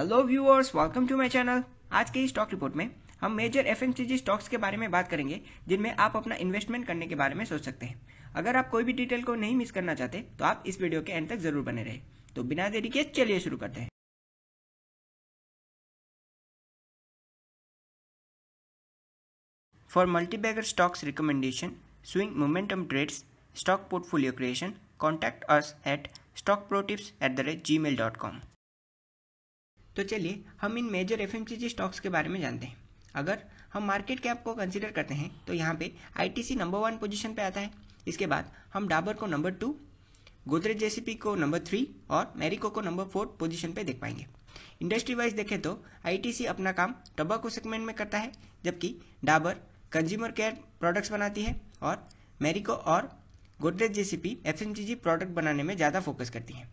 Hello viewers, welcome to my channel. आज की stock report में हम मेजर एफएमसीजी स्टॉक्स के बारे में बात करेंगे जिनमें आप अपना इन्वेस्टमेंट करने के बारे में सोच सकते हैं। अगर आप कोई भी डिटेल को नहीं मिस करना चाहते तो आप इस वीडियो के एंड तक जरूर बने रहे। तो बिना देरी के चलिए शुरू करते हैं। For multibagger stocks recommendation, swing momentum trades, stock portfolio creation, contact us at stockprotips@gmail.com। तो चलिए हम इन मेजर एफएमसीजी स्टॉक्स के बारे में जानते हैं। अगर हम मार्केट कैप को कंसीडर करते हैं तो यहाँ पे ITC नंबर 1 पोजीशन पे आता है। इसके बाद हम डाबर को नंबर 2, गोदरेज JCP को नंबर 3 और मैरिको को नंबर 4 पोजीशन पे देख पाएंगे। इंडस्ट्री वाइज देखें तो ITC अपना काम टबाको सेगमेंट में करता है, जबकि डाबर कंज्यूमर केयर प्रोडक्ट्स बनाती है और मैरिको और गोदरेज JCP FMCG प्रोडक्ट बनाने में ज़्यादा फोकस करती है।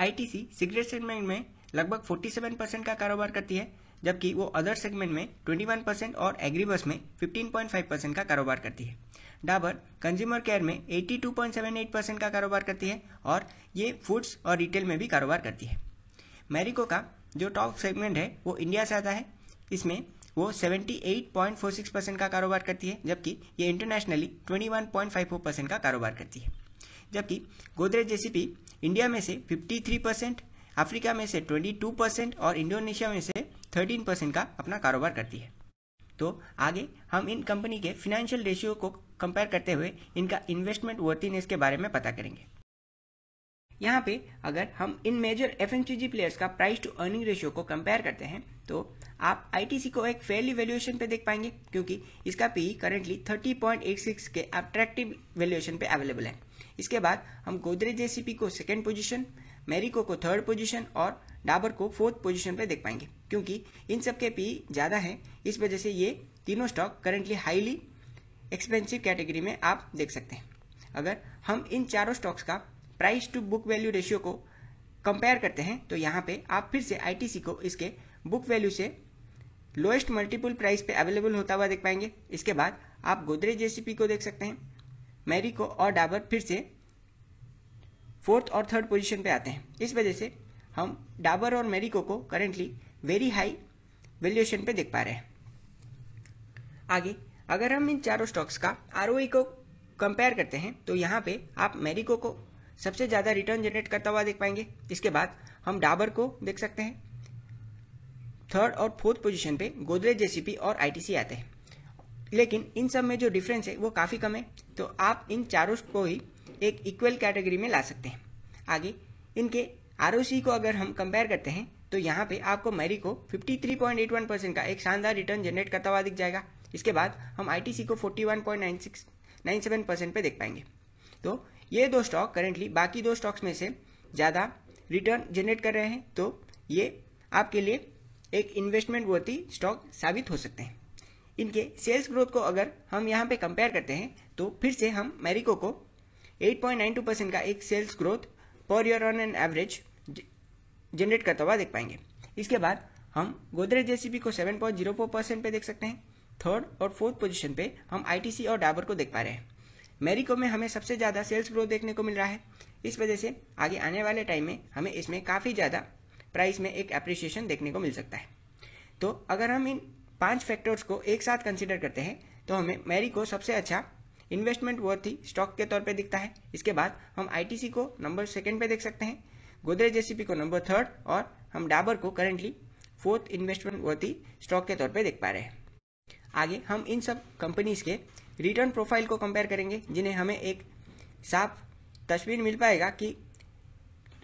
ITC सिगरेट सेगमेंट में लगभग 47% का कारोबार करती है, जबकि वो अदर सेगमेंट में 21% और एग्रीबस में 15.5% का कारोबार करती है। डाबर कंज्यूमर केयर में 82.78% का कारोबार करती है और ये फूड्स और रिटेल में भी कारोबार करती है। मैरिको का जो टॉप सेगमेंट है वो इंडिया से आता है। इसमें वो 78.46% का कारोबार करती है, जबकि ये इंटरनेशनली 21.54% का कारोबार करती है। जबकि गोदरेज JCP इंडिया में से 53%, अफ्रीका में से 22% और इंडोनेशिया में से 13% का अपना कारोबार करती है। तो आगे हम इन कंपनी के फिनेंशियल रेशियो को कंपेयर करते हुए इनका इन्वेस्टमेंट वर्थीनेस के बारे में पता करेंगे। यहाँ पे अगर हम इन मेजर एफएमसीजी प्लेयर्स का प्राइस टू अर्निंग रेशियो को कंपेयर करते हैं तो आप ITC को एक फेयरली वैल्यूएशन पे देख पाएंगे, क्योंकि इसका P/E करेंटली 30.86 के अट्रैक्टिव वैल्यूएशन पे अवेलेबल है। इसके बाद हम गोदरेज JCP को 2nd पोजीशन, मैरिको को 3rd पोजीशन और डाबर को 4th पोजीशन पे देख पाएंगे, क्योंकि इन सब के P/E ज़्यादा है। इस वजह से ये तीनों stock currently highly expensive category में आप देख सकते हैं। अगर हम इन चारों स्टॉक्स का price to book value ratio को कंपेयर करते हैं तो यहाँ पे आप फिर से ITC को इसके बुक वैल्यू से लोएस्ट मल्टीपल प्राइस पे अवेलेबल होता हुआ देख पाएंगे। इसके बाद आप गोदरेज JCP को देख सकते हैं। मैरिको और डाबर फिर से 4th और 3rd पोजीशन पे आते हैं। इस वजह से हम डाबर और मैरिको को करेंटली वेरी हाई वैल्यूएशन पे देख पा रहे हैं। आगे अगर हम इन चारों स्टॉक्स का ROE को कंपेयर करते हैं तो यहाँ पे आप मैरिको को सबसे ज़्यादा रिटर्न जनरेट करता हुआ देख पाएंगे। इसके बाद हम डाबर को देख सकते हैं। 3rd और 4th पोजीशन पे गोदरेज JCP और ITC आते हैं, लेकिन इन सब में जो डिफरेंस है वो काफ़ी कम है। तो आप इन चारों को ही एक इक्वल कैटेगरी में ला सकते हैं। आगे इनके ROC को अगर हम कंपेयर करते हैं तो यहाँ पे आपको मैरिको 53.81% का एक शानदार रिटर्न जनरेट करता हुआ दिख जाएगा। इसके बाद हम ITC को 41.97% पे देख पाएंगे। तो ये दो स्टॉक करेंटली बाकी दो स्टॉक्स में से ज़्यादा रिटर्न जनरेट कर रहे हैं, तो ये आपके लिए एक इन्वेस्टमेंट वर्थी स्टॉक साबित हो सकते हैं। इनके सेल्स ग्रोथ को अगर हम यहाँ पे कंपेयर करते हैं तो फिर से हम मैरिको को 8.92% का एक sales growth per year on an average generate करता हुआ देख पाएंगे। इसके बाद हम गोदरेज JCP को 7.04% पे देख सकते हैं। 3rd और 4th पोजीशन पे हम ITC और डाबर को देख पा रहे हैं। मैरिको में हमें सबसे ज़्यादा सेल्स ग्रोथ देखने को मिल रहा है। इस वजह से आगे आने वाले टाइम में हमें इसमें काफ़ी ज़्यादा प्राइस में एक एप्रिसिएशन देखने को मिल सकता है। तो अगर हम इन 5 फैक्टर्स को एक साथ कंसिडर करते हैं तो हमें मैरिको सबसे अच्छा इन्वेस्टमेंट वर्थी स्टॉक के तौर पे दिखता है। इसके बाद हम ITC को नंबर 2 पे देख सकते हैं, गोदरेज JCP को नंबर 3 और हम डाबर को currently 4th investment worthy stock के तौर पे देख पा रहे हैं। आगे हम इन सब कंपनीज के रिटर्न प्रोफाइल को कंपेयर करेंगे, जिन्हें हमें एक साफ तस्वीर मिल पाएगा कि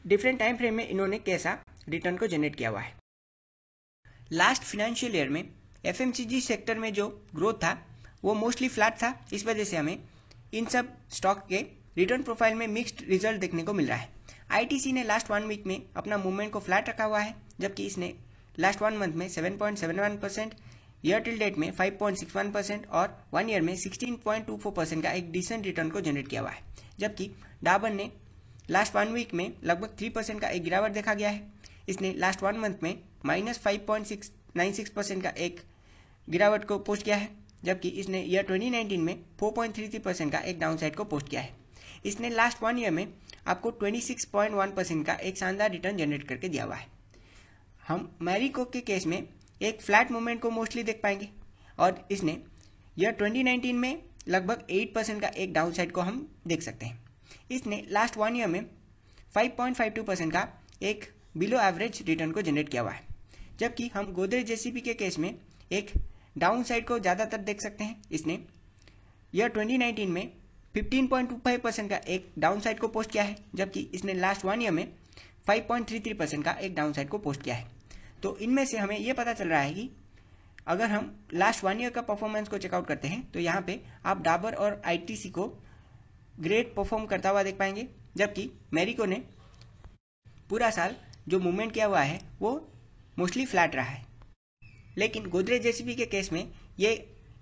डिफरेंट टाइम फ्रेम में इन्होंने कैसा रिटर्न को जनरेट किया हुआ है। लास्ट फाइनेंशियल ईयर में एफएमसीजी सेक्टर में जो ग्रोथ था वो मोस्टली फ्लैट था। इस वजह से हमें इन सब स्टॉक के रिटर्न प्रोफाइल में मिक्स्ड रिजल्ट देखने को मिल रहा है। ITC ने लास्ट 1 वीक में अपना मूवमेंट को फ्लैट रखा हुआ है, जबकि इसने लास्ट 1 मंथ में 7.71%, ईयर टिल डेट में 5.61% और 1 ईयर में 16.24% का एक डिसेंट रिटर्न को जनरेट किया हुआ है। जबकि डाबर ने लास्ट 1 वीक में लगभग 3% का एक गिरावट देखा गया है। इसने लास्ट 1 मंथ में -5.96% का एक गिरावट को पोस्ट किया है, जबकि इसने ईयर 2019 में 4.33% का एक डाउनसाइड को पोस्ट किया है। इसने लास्ट 1 ईयर में आपको 26.1% का एक शानदार रिटर्न जनरेट करके दिया हुआ है। हम मैरिको के केस में एक फ्लैट मूवमेंट को मोस्टली देख पाएंगे और इसने यह 2019 में लगभग 8% का एक डाउनसाइड को हम देख सकते हैं। इसने लास्ट 1 ईयर में 5.52% का एक बिलो एवरेज रिटर्न को जनरेट किया हुआ है, जबकि हम गोदरेज जेसीपी के केस में एक डाउनसाइड को ज़्यादातर देख सकते हैं। इसने यह 2019 में 15.25% का एक डाउनसाइड को पोस्ट किया है, जबकि इसने लास्ट 1 ईयर में 5.33% का एक डाउनसाइड को पोस्ट किया है। तो इनमें से हमें यह पता चल रहा है कि अगर हम लास्ट 1 ईयर का परफॉर्मेंस को चेकआउट करते हैं तो यहाँ पे आप डाबर और आईटीसी को ग्रेट परफॉर्म करता हुआ देख पाएंगे, जबकि मैरिको ने पूरा साल जो मूवमेंट किया हुआ है वो मोस्टली फ्लैट रहा है। लेकिन गोदरेज जेसीपी के केस में ये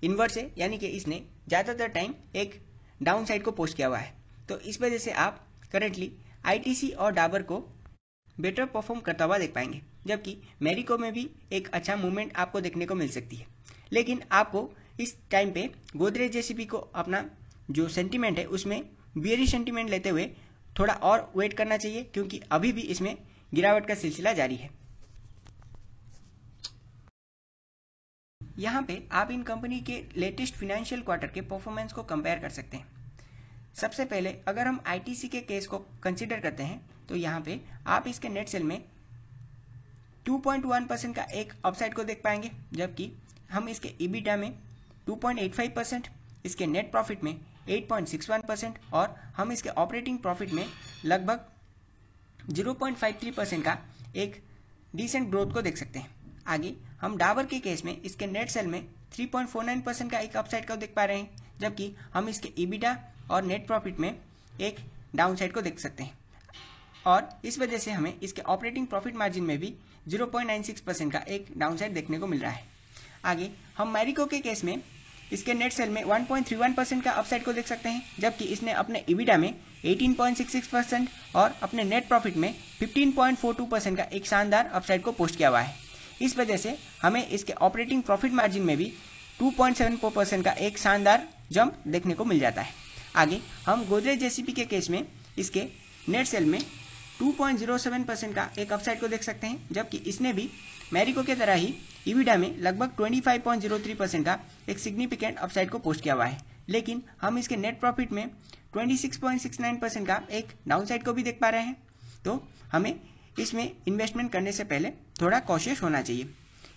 इन्वर्स है, यानी कि इसने ज़्यादातर टाइम एक डाउनसाइड को पोस्ट किया हुआ है। तो इस वजह से आप करंटली आईटीसी और डाबर को बेटर परफॉर्म करता हुआ देख पाएंगे, जबकि मैरिको में भी एक अच्छा मूवमेंट आपको देखने को मिल सकती है। लेकिन आपको इस टाइम पे गोदरेज जेसीपी को अपना जो सेंटीमेंट है उसमें बेयरिश सेंटीमेंट लेते हुए थोड़ा और वेट करना चाहिए, क्योंकि अभी भी इसमें गिरावट का सिलसिला जारी है। यहाँ पे आप इन कंपनी के लेटेस्ट फिनेंशियल क्वार्टर के परफॉर्मेंस को कंपेयर कर सकते हैं। सबसे पहले अगर हम आईटीसी के केस को कंसिडर करते हैं तो यहाँ पे आप इसके नेट सेल में 2.1% का एक अपसाइड को देख पाएंगे, जबकि हम इसके EBITDA में 2.85%, इसके नेट प्रॉफिट में 8.61% और हम इसके ऑपरेटिंग प्रॉफिट में लगभग 0.53% का एक डिसेंट ग्रोथ को देख सकते हैं। आगे हम डाबर के केस में इसके नेट सेल में 3.49% का एक अपसाइड को देख पा रहे हैं, जबकि हम इसके EBITDA और नेट प्रॉफिट में एक डाउनसाइड को देख सकते हैं और इस वजह से हमें इसके ऑपरेटिंग प्रॉफिट मार्जिन में भी 0.96% का एक डाउनसाइड देखने को मिल रहा है। आगे हम मैरिको के केस में इसके नेट सेल में 1.31% का अपसाइड को देख सकते हैं, जबकि इसने अपने EBITDA में 18.66% और अपने नेट प्रॉफिट में 15.42% का एक शानदार अपसाइड को पोस्ट किया हुआ है। इस वजह से हमें इसके ऑपरेटिंग प्रॉफिट मार्जिन में भी 2.74% का एक शानदार जंप देखने को मिल जाता है। आगे हम गोदरेज जेसीपी के केस में इसके नेट सेल में 2.07% का एक अपसाइड को देख सकते हैं, जबकि इसने भी मैरिको के तरह ही EBITDA में लगभग 25.03% का एक सिग्निफिकेंट अपसाइड को पोस्ट किया हुआ है। लेकिन हम इसके नेट प्रॉफिट में 26.69% का एक डाउनसाइड को भी देख पा रहे हैं। तो हमें इसमें इन्वेस्टमेंट करने से पहले थोड़ा कॉशियस होना चाहिए।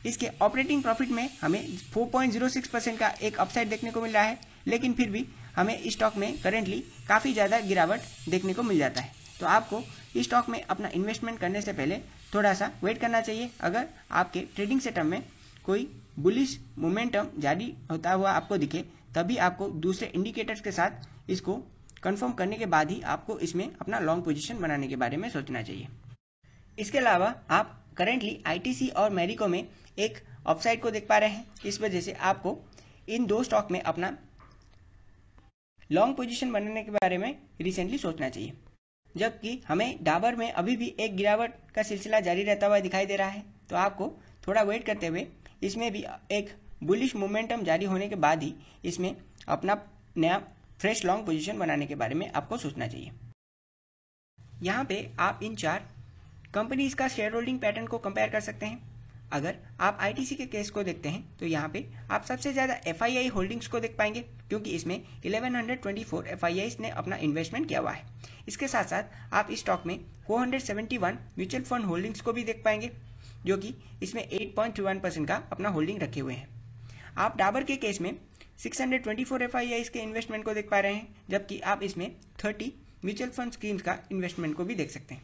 इसके ऑपरेटिंग प्रॉफिट में हमें 4.06% का एक अपसाइड देखने को मिल रहा है, लेकिन फिर भी हमें इस स्टॉक में करेंटली काफ़ी ज़्यादा गिरावट देखने को मिल जाता है। तो आपको इस स्टॉक में अपना इन्वेस्टमेंट करने से पहले थोड़ा सा वेट करना चाहिए। अगर आपके ट्रेडिंग सेटअप में कोई बुलिश मोमेंटम जारी होता हुआ आपको दिखे तभी आपको दूसरे इंडिकेटर्स के साथ इसको कंफर्म करने के बाद ही आपको इसमें अपना लॉन्ग पोजीशन बनाने के बारे में सोचना चाहिए। इसके अलावा आप करेंटली आईटीसी और मैरिको में एक अपसाइड को देख पा रहे हैं। इस वजह से आपको इन दो स्टॉक में अपना लॉन्ग पोजीशन बनाने के बारे में रिसेंटली सोचना चाहिए, जबकि हमें डाबर में अभी भी एक गिरावट का सिलसिला जारी रहता हुआ दिखाई दे रहा है। तो आपको थोड़ा वेट करते हुए इसमें भी एक बुलिश मोमेंटम जारी होने के बाद ही इसमें अपना नया फ्रेश लॉन्ग पोजीशन बनाने के बारे में आपको सोचना चाहिए। यहाँ पे आप इन 4 कंपनीज का शेयर होल्डिंग पैटर्न को कंपेयर कर सकते हैं। अगर आप आईटीसी के केस को देखते हैं तो यहाँ पे आप सबसे ज़्यादा FII होल्डिंग्स को देख पाएंगे, क्योंकि इसमें 1124 FIIs ने अपना इन्वेस्टमेंट किया हुआ है। इसके साथ साथ आप इस स्टॉक में 471 म्यूचुअल फंड होल्डिंग्स को भी देख पाएंगे, जो कि इसमें 8.31% का अपना होल्डिंग रखे हुए हैं। आप डाबर के केस में 624 FIIs के इन्वेस्टमेंट को देख पा रहे हैं, जबकि आप इसमें 30 म्यूचुअल फंड स्कीम्स का इन्वेस्टमेंट को भी देख सकते हैं।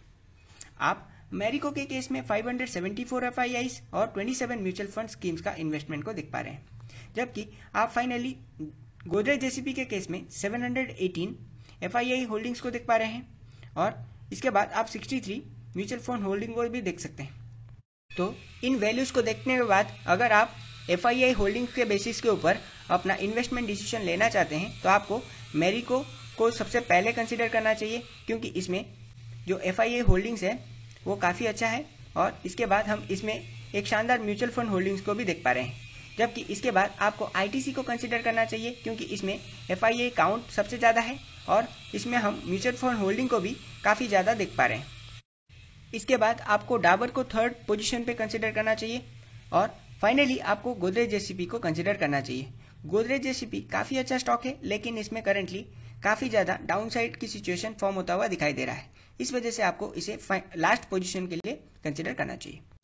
आप मैरिको के केस में 574 FIIs और 27 म्यूचुअल फंड स्कीम्स का इन्वेस्टमेंट को देख पा रहे हैं, जबकि आप फाइनली गोदरेज जेसीपी के केस में 718 FII होल्डिंग्स को देख पा रहे हैं और इसके बाद आप 63 म्यूचुअल फंड होल्डिंग को भी देख सकते हैं। तो इन वैल्यूज़ को देखने के बाद अगर आप FII होल्डिंग्स के बेसिस के ऊपर अपना इन्वेस्टमेंट डिसीजन लेना चाहते हैं तो आपको मैरिको को सबसे पहले कंसिडर करना चाहिए, क्योंकि इसमें जो FII होल्डिंग्स है वो काफ़ी अच्छा है और इसके बाद हम इसमें एक शानदार म्यूचुअल फंड होल्डिंग्स को भी देख पा रहे हैं। जबकि इसके बाद आपको ITC को कंसिडर करना चाहिए, क्योंकि इसमें FII काउंट सबसे ज़्यादा है और इसमें हम म्यूचुअल फंड होल्डिंग को भी काफ़ी ज़्यादा देख पा रहे हैं। इसके बाद आपको डाबर को थर्ड पोजीशन पे कंसिडर करना चाहिए और फाइनली आपको गोदरेज जेसीपी को कंसिडर करना चाहिए। गोदरेज जेसीपी काफी अच्छा स्टॉक है, लेकिन इसमें करंटली काफी ज्यादा डाउनसाइड की सिचुएशन फॉर्म होता हुआ दिखाई दे रहा है। इस वजह से आपको इसे लास्ट पोजीशन के लिए कंसिडर करना चाहिए।